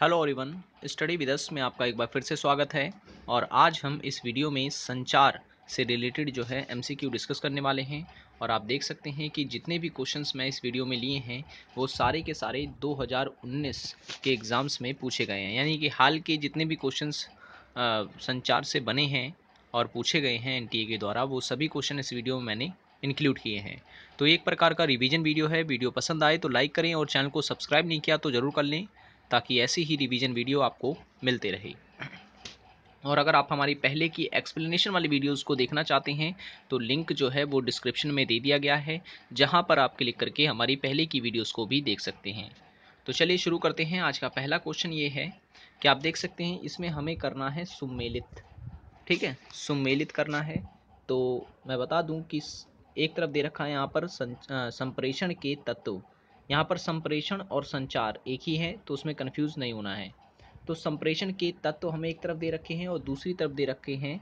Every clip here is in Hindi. Hello everyone, study with us में आपका एक बार फिर से स्वागत है। और आज हम इस वीडियो में संचार से रिलेटेड जो है एमसीक्यू डिस्कस करने वाले हैं। और आप देख सकते हैं कि जितने भी क्वेश्चंस मैं इस वीडियो में लिए हैं वो सारे के सारे 2019 के एग्ज़ाम्स में पूछे गए हैं, यानी कि हाल के जितने भी क्वेश्चंस संचार से बने हैं और पूछे गए हैं एनटीए के द्वारा, वो सभी क्वेश्चन इस वीडियो में मैंने इंक्लूड किए हैं। तो एक प्रकार का रिवीजन वीडियो है। वीडियो पसंद आए तो लाइक करें और चैनल को सब्सक्राइब नहीं किया तो ज़रूर कर लें, ताकि ऐसी ही रिवीजन वीडियो आपको मिलते रहे। और अगर आप हमारी पहले की एक्सप्लेनेशन वाली वीडियोस को देखना चाहते हैं तो लिंक जो है वो डिस्क्रिप्शन में दे दिया गया है, जहां पर आप क्लिक करके हमारी पहले की वीडियोस को भी देख सकते हैं। तो चलिए शुरू करते हैं। आज का पहला क्वेश्चन ये है कि आप देख सकते हैं इसमें हमें करना है सुमेलित। ठीक है, सुमेलित करना है। तो मैं बता दूँ कि एक तरफ दे रखा है यहाँ पर संप्रेषण के तत्व, यहाँ पर संप्रेषण और संचार एक ही है तो उसमें कंफ्यूज नहीं होना है। तो संप्रेषण के तत्व हमें एक तरफ दे रखे हैं और दूसरी तरफ दे रखे हैं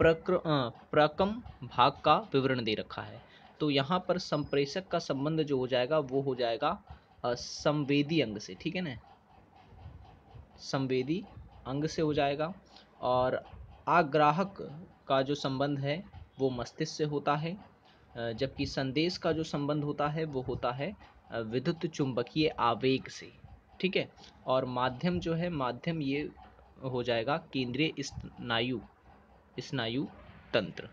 प्रक्रम भाग का विवरण दे रखा है। तो यहाँ पर संप्रेषक का संबंध जो हो जाएगा वो हो जाएगा संवेदी अंग से। ठीक है ना, संवेदी अंग से हो जाएगा। और आग्राहक का जो संबंध है वो मस्तिष्क से होता है, जबकि संदेश का जो संबंध होता है वो होता है विद्युत चुंबकीय आवेग से। ठीक है, और माध्यम जो है माध्यम ये हो जाएगा केंद्रीय स्नायु तंत्र।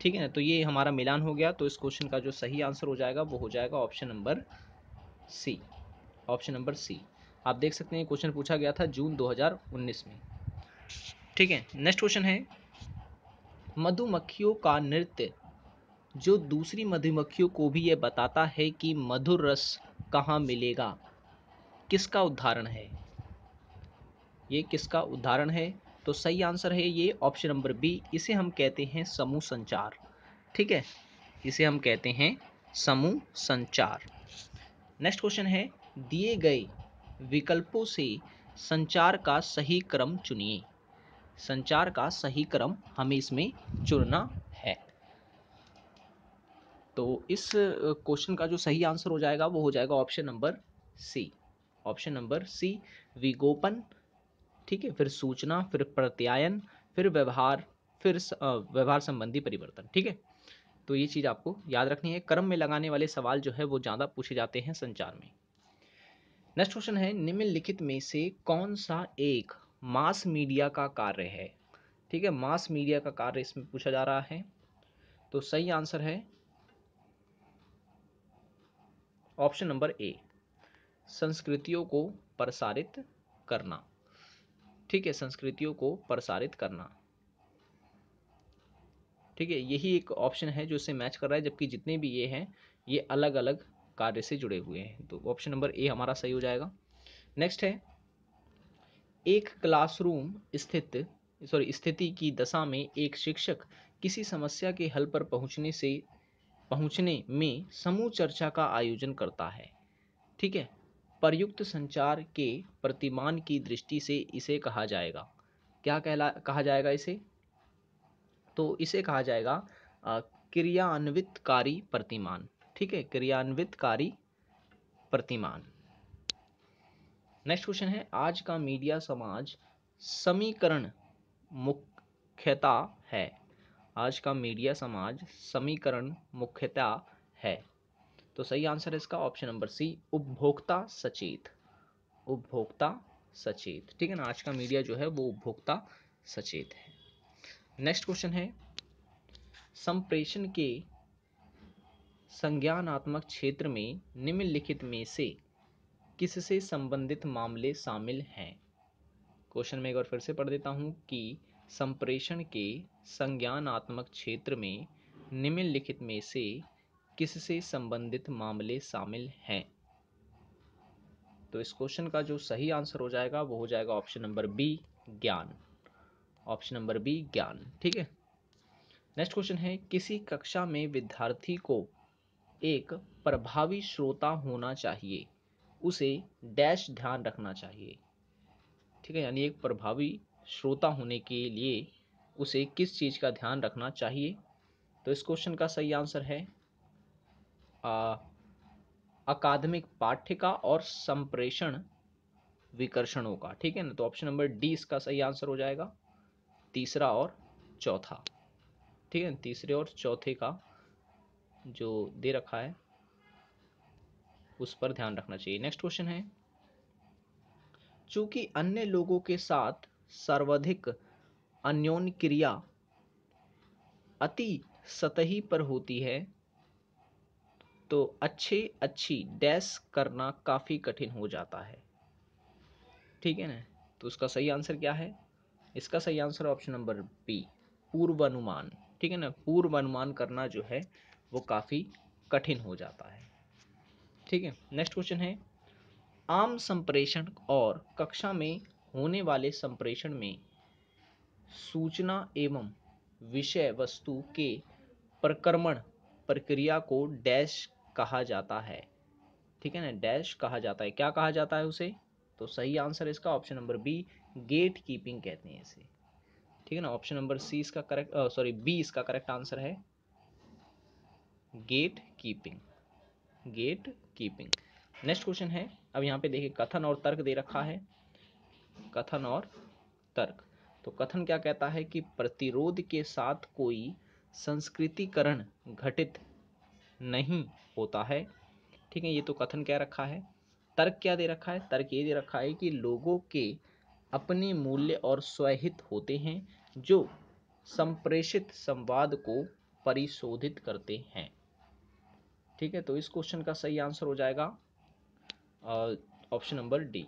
ठीक है ना, तो ये हमारा मिलान हो गया। तो इस क्वेश्चन का जो सही आंसर हो जाएगा वो हो जाएगा option number C. Option number C. आप देख सकते हैं क्वेश्चन पूछा गया था जून 2019 में। ठीक है, नेक्स्ट क्वेश्चन है मधुमक्खियों का नृत्य, जो दूसरी मधुमक्खियों को भी ये बताता है कि मधुर रस कहाँ मिलेगा, किसका उदाहरण है। ये किसका उदाहरण है, तो सही आंसर है ये ऑप्शन नंबर बी। इसे हम कहते हैं समूह संचार। ठीक है, इसे हम कहते हैं समूह संचार। नेक्स्ट क्वेश्चन है दिए गए विकल्पों से संचार का सही क्रम चुनिए। संचार का सही क्रम हमें इसमें चुनना है। तो इस क्वेश्चन का जो सही आंसर हो जाएगा वो हो जाएगा option number C. Option number C, विज्ञापन। ठीक है, फिर सूचना, फिर प्रत्यायन, फिर व्यवहार, फिर व्यवहार संबंधी परिवर्तन। ठीक है, तो ये चीज़ आपको याद रखनी है। क्रम में लगाने वाले सवाल जो है वो ज़्यादा पूछे जाते हैं संचार में। नेक्स्ट क्वेश्चन है निम्नलिखित में से कौन सा एक मास मीडिया का कार्य है। ठीक है, मास मीडिया का कार्य इसमें पूछा जा रहा है। तो सही आंसर है ऑप्शन नंबर ए, संस्कृतियों को प्रसारित करना। ठीक है, संस्कृतियों को प्रसारित करना। ठीक है, यही एक ऑप्शन है जो इसे मैच कर रहा है, जबकि जितने भी ये हैं ये अलग अलग कार्य से जुड़े हुए हैं। तो ऑप्शन नंबर ए हमारा सही हो जाएगा। नेक्स्ट है एक क्लासरूम स्थिति की दशा में एक शिक्षक किसी समस्या के हल पर पहुंचने में समूह चर्चा का आयोजन करता है। ठीक है, प्रयुक्त संचार के प्रतिमान की दृष्टि से इसे कहा जाएगा, क्या कहा जाएगा इसे, तो इसे कहा जाएगा क्रियान्वितकारी प्रतिमान। ठीक है, क्रियान्वितकारी प्रतिमान। नेक्स्ट क्वेश्चन है आज का मीडिया समाज समीकरण मुख्यता है। आज का मीडिया समाज समीकरण मुख्यतः है। तो सही आंसर है इसका ऑप्शन नंबर सी, उपभोक्ता सचेत। उपभोक्ता सचेत। ठीक है ना, आज का मीडिया जो है वो उपभोक्ता सचेत है। नेक्स्ट क्वेश्चन है संप्रेषण के संज्ञानात्मक क्षेत्र में निम्नलिखित में से किससे संबंधित मामले शामिल हैं। क्वेश्चन में एक बार फिर से पढ़ देता हूँ कि संप्रेषण के संज्ञानात्मक क्षेत्र में निम्नलिखित में से किससे संबंधित मामले शामिल हैं। तो इस क्वेश्चन का जो सही आंसर हो जाएगा वो हो जाएगा ऑप्शन नंबर बी, ज्ञान। ऑप्शन नंबर बी, ज्ञान। ठीक है, नेक्स्ट क्वेश्चन है किसी कक्षा में विद्यार्थी को एक प्रभावी श्रोता होना चाहिए, उसे डैश ध्यान रखना चाहिए। ठीक है, यानी एक प्रभावी श्रोता होने के लिए उसे किस चीज़ का ध्यान रखना चाहिए। तो इस क्वेश्चन का सही आंसर है अकादमिक पाठ्य का और संप्रेषण विकर्षणों का, ठीक है ना। तो ऑप्शन नंबर डी इसका सही आंसर हो जाएगा, तीसरा और चौथा, ठीक है, तीसरे और चौथे का जो दे रखा है उस पर ध्यान रखना चाहिए। नेक्स्ट क्वेश्चन है, चूंकि अन्य लोगों के साथ सर्वाधिक अन्योन्य क्रिया अति सतही पर होती है, तो अच्छे अच्छी डैश करना काफ़ी कठिन हो जाता है, ठीक है ना। तो उसका सही आंसर क्या है? इसका सही आंसर ऑप्शन नंबर बी, पूर्वानुमान, ठीक है ना। पूर्वानुमान करना जो है वो काफ़ी कठिन हो जाता है, ठीक है। नेक्स्ट क्वेश्चन है, आम संप्रेषण और कक्षा में होने वाले संप्रेषण में सूचना एवं विषय वस्तु के प्रक्रमण प्रक्रिया को डैश कहा जाता है, ठीक है ना, डैश कहा जाता है। क्या कहा जाता है उसे? तो सही आंसर इसका option number B, gate keeping कहते हैं इसे, ठीक है ना। ऑप्शन नंबर सी इसका करेक्ट, सॉरी बी इसका करेक्ट आंसर है, gate keeping, gate keeping. Next question है, अब यहाँ पे देखिए कथन और तर्क दे रखा है, कथन और तर्क। तो कथन क्या कहता है कि प्रतिरोध के साथ कोई संस्कृतिकरण घटित नहीं होता है, ठीक है, ये तो कथन कह रखा है। तर्क क्या दे रखा है? तर्क ये दे रखा है कि लोगों के अपने मूल्य और स्वहित होते हैं जो संप्रेषित संवाद को परिशोधित करते हैं, ठीक है। तो इस क्वेश्चन का सही आंसर हो जाएगा ऑप्शन नंबर डी।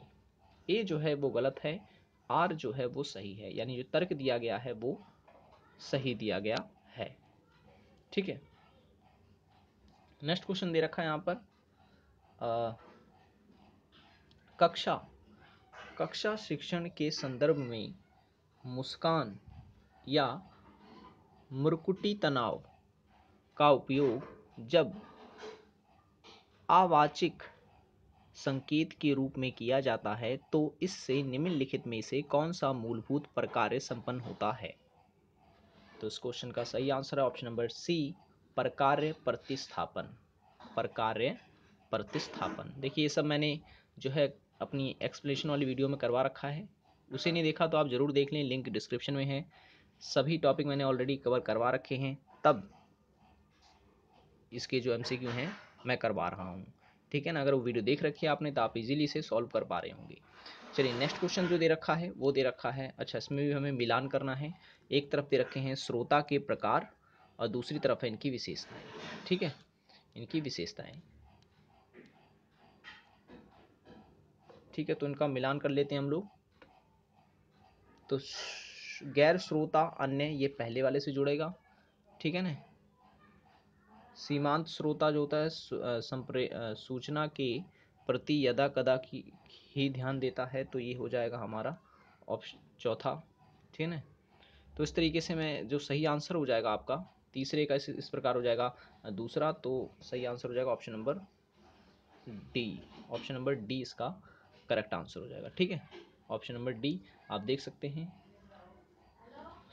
ए जो है वो गलत है, आर जो है वो सही है, यानी जो तर्क दिया गया है वो सही दिया गया है, ठीक है। नेक्स्ट क्वेश्चन दे रखा है यहाँ पर, कक्षा शिक्षण के संदर्भ में मुस्कान या मुरकुटी तनाव का उपयोग जब आवाचिक संकेत के रूप में किया जाता है, तो इससे निम्नलिखित में से कौन सा मूलभूत प्रकार संपन्न होता है? तो इस क्वेश्चन का सही आंसर है ऑप्शन नंबर सी, प्रकार्य प्रतिस्थापन, प्रकार्य प्रतिस्थापन। देखिए ये सब मैंने जो है अपनी एक्सप्लेनेशन वाली वीडियो में करवा रखा है, उसे नहीं देखा तो आप ज़रूर देख लें, लिंक डिस्क्रिप्शन में है। सभी टॉपिक मैंने ऑलरेडी कवर करवा रखे हैं, तब इसके जो MCQ हैं मैं करवा रहा हूँ, ठीक है ना। अगर वो वीडियो देख रखी है आपने तो आप इजीली इसे सॉल्व कर पा रहे होंगे। चलिए नेक्स्ट क्वेश्चन जो दे रखा है वो दे रखा है, अच्छा इसमें भी हमें मिलान करना है। एक तरफ दे रखे हैं श्रोता के प्रकार और दूसरी तरफ है इनकी विशेषताएं, ठीक है, इनकी विशेषताएं, ठीक है। तो इनका मिलान कर लेते हैं हम लोग। तो गैर श्रोता अन्य, ये पहले वाले से जुड़ेगा, ठीक है ना। सीमांत श्रोता जो होता है सूचना के प्रति यदा कदा की ही ध्यान देता है, तो ये हो जाएगा हमारा ऑप्शन चौथा, ठीक है ना। तो इस तरीके से मैं जो सही आंसर हो जाएगा आपका तीसरे का इस प्रकार हो जाएगा दूसरा, तो सही आंसर हो जाएगा option number D, option number D इसका करेक्ट आंसर हो जाएगा, ठीक है, ऑप्शन नंबर डी। आप देख सकते हैं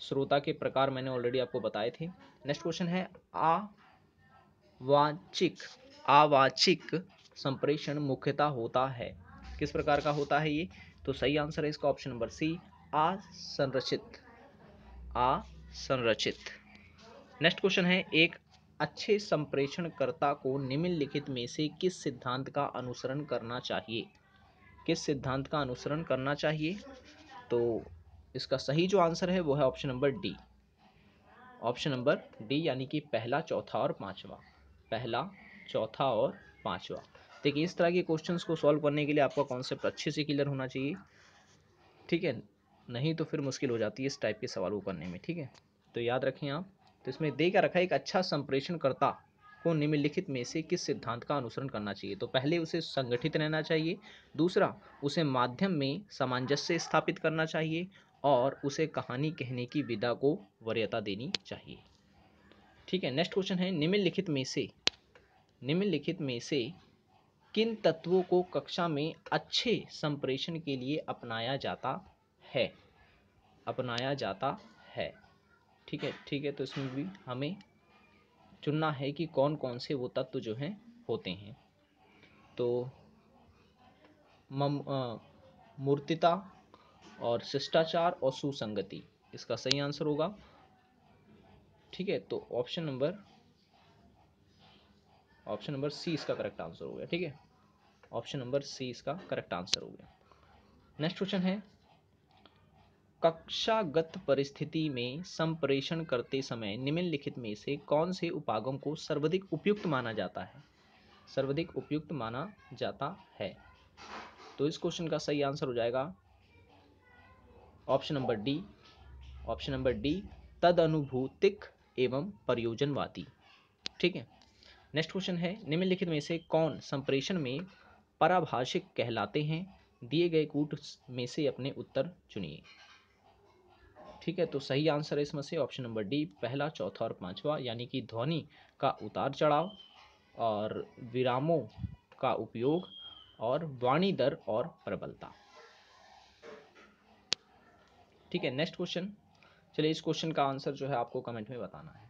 श्रोता के प्रकार मैंने ऑलरेडी आपको बताए थे। नेक्स्ट क्वेश्चन है, आवाचिक संप्रेषण मुख्यतः होता है, किस प्रकार का होता है ये? तो सही आंसर है इसका ऑप्शन नंबर सी, असंरचित, असंरचित। नेक्स्ट क्वेश्चन है, एक अच्छे संप्रेषणकर्ता को निम्नलिखित में से किस सिद्धांत का अनुसरण करना चाहिए, किस सिद्धांत का अनुसरण करना चाहिए? तो इसका सही जो आंसर है वो है option number D, option number D, यानी कि पहला, चौथा और पांचवा, पहला, चौथा और पांचवा। देखिए इस तरह के क्वेश्चंस को सॉल्व करने के लिए आपका कॉन्सेप्ट अच्छे से क्लियर होना चाहिए, ठीक है, नहीं तो फिर मुश्किल हो जाती है इस टाइप के सवालों को करने में, ठीक है। तो याद रखें आप, तो इसमें दे क्या रखा है, एक अच्छा संप्रेषणकर्ता को निम्नलिखित में से किस सिद्धांत का अनुसरण करना चाहिए? तो पहले उसे संगठित रहना चाहिए, दूसरा उसे माध्यम में सामंजस्य स्थापित करना चाहिए, और उसे कहानी कहने की विधा को वरीयता देनी चाहिए, ठीक है। नेक्स्ट क्वेश्चन है, निम्नलिखित में से किन तत्वों को कक्षा में अच्छे संप्रेषण के लिए अपनाया जाता है, ठीक है, ठीक है। तो इसमें भी हमें चुनना है कि कौन कौन से वो तत्व जो हैं होते हैं। तो मूर्तिता और शिष्टाचार और सुसंगति इसका सही आंसर होगा। ठीक है, तो ऑप्शन नंबर सी इसका करेक्ट आंसर हो गया। ठीक है, ऑप्शन नंबर सी इसका करेक्ट आंसर हो गया। नेक्स्ट क्वेश्चन है, कक्षागत परिस्थिति में संप्रेषण करते समय निम्नलिखित में से कौन से उपागम को सर्वाधिक उपयुक्त माना जाता है? सर्वाधिक उपयुक्त माना जाता है। तो इस क्वेश्चन का सही आंसर हो जाएगा option number D. Option number D तद अनुभूतिक एवं प्रयोजनवादी। ठीक है, नेक्स्ट क्वेश्चन है, निम्नलिखित में से कौन संप्रेषण में पारिभाषिक कहलाते हैं? दिए गए कूट में से अपने उत्तर चुनिए। ठीक है, तो सही आंसर है इसमें से ऑप्शन नंबर डी, पहला, चौथा और पांचवा, यानी कि ध्वनि का उतार चढ़ाव और विरामों का उपयोग और वाणी दर और प्रबलता। ठीक है, नेक्स्ट क्वेश्चन, चलिए इस क्वेश्चन का आंसर जो है आपको कमेंट में बताना है।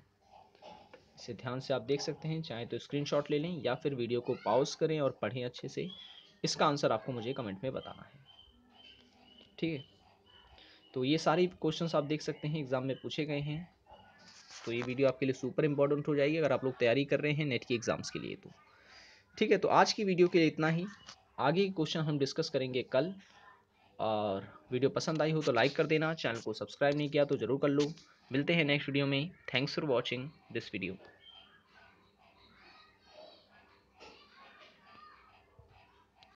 इसे ध्यान से आप देख सकते हैं, चाहे तो स्क्रीनशॉट ले लें या फिर वीडियो को पॉज करें और पढ़ें अच्छे से। इसका आंसर आपको मुझे कमेंट में बताना है। ठीक है, तो ये सारे क्वेश्चंस आप देख सकते हैं एग्ज़ाम में पूछे गए हैं। तो ये वीडियो आपके लिए सुपर इंपॉर्टेंट हो जाएगी अगर आप लोग तैयारी कर रहे हैं नेट की एग्ज़ाम्स के लिए। तो ठीक है, तो आज की वीडियो के लिए इतना ही। आगे के क्वेश्चन हम डिस्कस करेंगे कल। और वीडियो पसंद आई हो तो लाइक कर देना, चैनल को सब्सक्राइब नहीं किया तो ज़रूर कर लो। मिलते हैं नेक्स्ट वीडियो में। Thanks for watching this video.